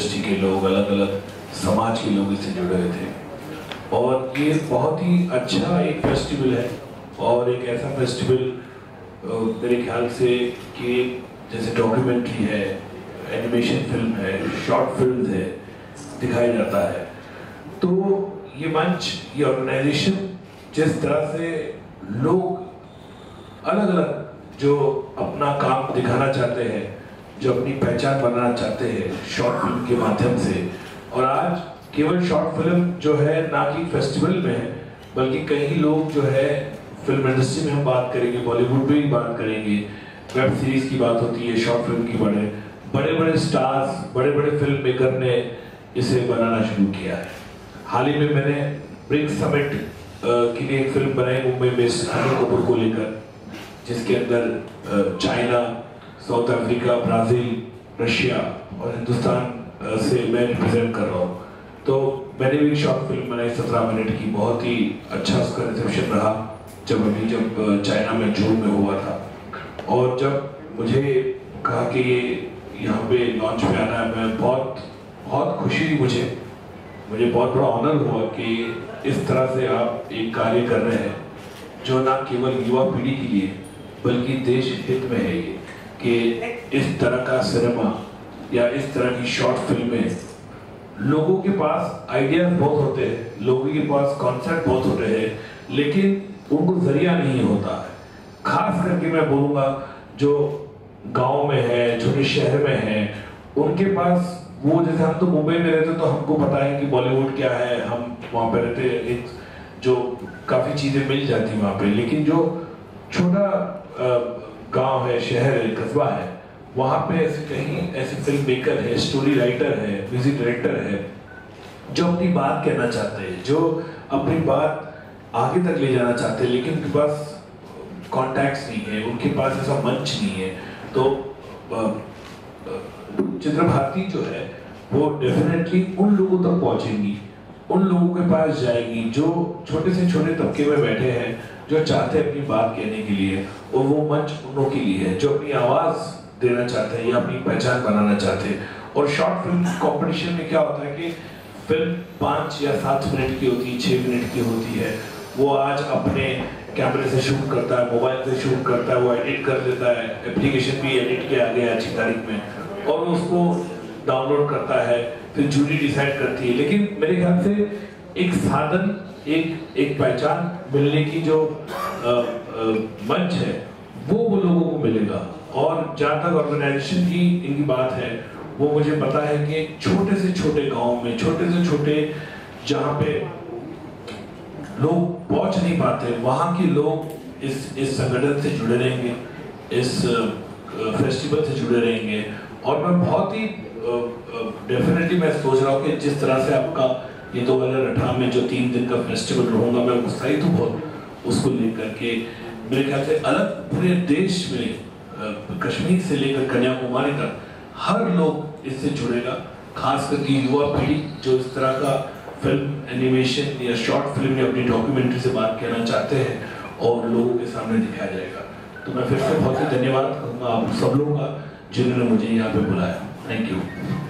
Industry के लोग, अलग अलग समाज के लोग इससे जुड़े हुए थे और ये बहुत ही अच्छा एक फेस्टिवल है और एक ऐसा फेस्टिवल मेरे ख्याल से कि जैसे डॉक्यूमेंट्री है, एनिमेशन फिल्म है, शॉर्ट फिल्म है, दिखाया जाता है। तो ये मंच, ये ऑर्गेनाइजेशन जिस तरह से लोग अलग अलग जो अपना काम दिखाना चाहते हैं, जो अपनी पहचान बनाना चाहते हैं शॉर्ट फिल्म के माध्यम से, और आज केवल शॉर्ट फिल्म जो है ना कि फेस्टिवल में है, बल्कि कई लोग जो है फिल्म इंडस्ट्री में हम बात करेंगे, बॉलीवुड में भी बात करेंगे, वेब सीरीज की बात होती है, शॉर्ट फिल्म की बड़े बड़े स्टार्स, बड़े बड़े फिल्म मेकर ने इसे बनाना शुरू किया है। हाल ही में मैंने ब्रिक्स समिट के लिए एक फिल्म बनाई मुंबई में अनिल कपूर को लेकर, जिसके अंदर China, South Africa, Brazil, Russia और हिंदुस्तान से मैं रिप्रेजेंट कर रहा हूँ। तो मैंने भी शॉर्ट फिल्म बनाई 17 मिनट की, बहुत ही अच्छा उसका रिसेप्शन रहा जब चाइना में जून में हुआ था। और जब मुझे कहा कि ये यहाँ पे लॉन्च में आना है, मैं बहुत खुशी हुई, मुझे बहुत बड़ा ऑनर हुआ कि इस तरह से आप एक कार्य कर रहे हैं जो ना केवल युवा पीढ़ी के लिए बल्कि देश हित में है। ये कि इस तरह का सिनेमा या इस तरह की शॉर्ट फिल्में, लोगों के पास आइडिया बहुत होते हैं, लोगों के पास कॉन्सेप्ट बहुत होते हैं, लेकिन उनको जरिया नहीं होता है। खास करके मैं बोलूँगा जो गांव में है, छोटे शहर में है, उनके पास वो, जैसे हम तो मुंबई में रहते तो हमको पता है कि बॉलीवुड क्या है, हम वहाँ पर रहते जो काफ़ी चीज़ें मिल जाती वहाँ पर, लेकिन जो छोटा गांव है, शहर है, कस्बा है, वहाँ पे ऐसे कहीं ऐसे फिल्म मेकर है, स्टोरी राइटर है, म्यूजिक डायरेक्टर है जो अपनी बात कहना चाहते हैं, जो अपनी बात आगे तक ले जाना चाहते हैं, लेकिन उनके पास कॉन्टैक्ट्स नहीं है, उनके पास ऐसा मंच नहीं है। तो चित्र भारती जो है वो डेफिनेटली उन लोगों तक पहुँचेंगी, उन लोगों के पास जाएगी जो छोटे से छोटे तबके में बैठे हैं, जो चाहते हैं अपनी बात कहने के लिए, और वो मंच उन लोगों के लिए है जो अपनी आवाज़ देना चाहते हैं या अपनी पहचान बनाना चाहते हैं। और शॉर्ट फिल्म कंपटीशन में क्या होता है कि फिल्म 5 या 7 मिनट की होती है, 6 मिनट की होती है, वो आज अपने कैमरे से शूट करता है, मोबाइल से शूट करता है, वो एडिट कर देता है, एप्लीकेशन भी एडिट किया गया अच्छी तारीख में, और उसको डाउनलोड करता है, फिर जूरी डिसाइड करती है। लेकिन मेरे ख्याल से एक साधन, एक पहचान मिलने की जो मंच है वो लोगों को मिलेगा। और जहाँ तक ऑर्गेनाइजेशन की इनकी बात है, वो मुझे पता है कि छोटे से छोटे गांव में, छोटे से छोटे जहाँ पे लोग पहुँच नहीं पाते, वहाँ के लोग इस संगठन से जुड़े रहेंगे, इस फेस्टिवल से जुड़े रहेंगे। और मैं बहुत ही डेफिनेटली मैं सोच रहा हूँ कि जिस तरह से आपका ये 2018 में जो 3 दिन का फेस्टिवल रहूँगा, मैं उत्साहित हूँ बहुत उसको लेकर के। मेरे ख्याल से अलग पूरे देश में, कश्मीर से लेकर कन्याकुमारी तक, हर लोग इससे जुड़ेगा, खास करके युवा पीढ़ी जो इस तरह का फिल्म, एनिमेशन या शॉर्ट फिल्म या अपनी डॉक्यूमेंट्री से बात कहना चाहते हैं और लोगों के सामने दिखाया जाएगा। तो मैं फिर से बहुत ही धन्यवाद कहूँगा आप सब लोगों का जिन्होंने मुझे यहाँ पे बुलाया। Thank you.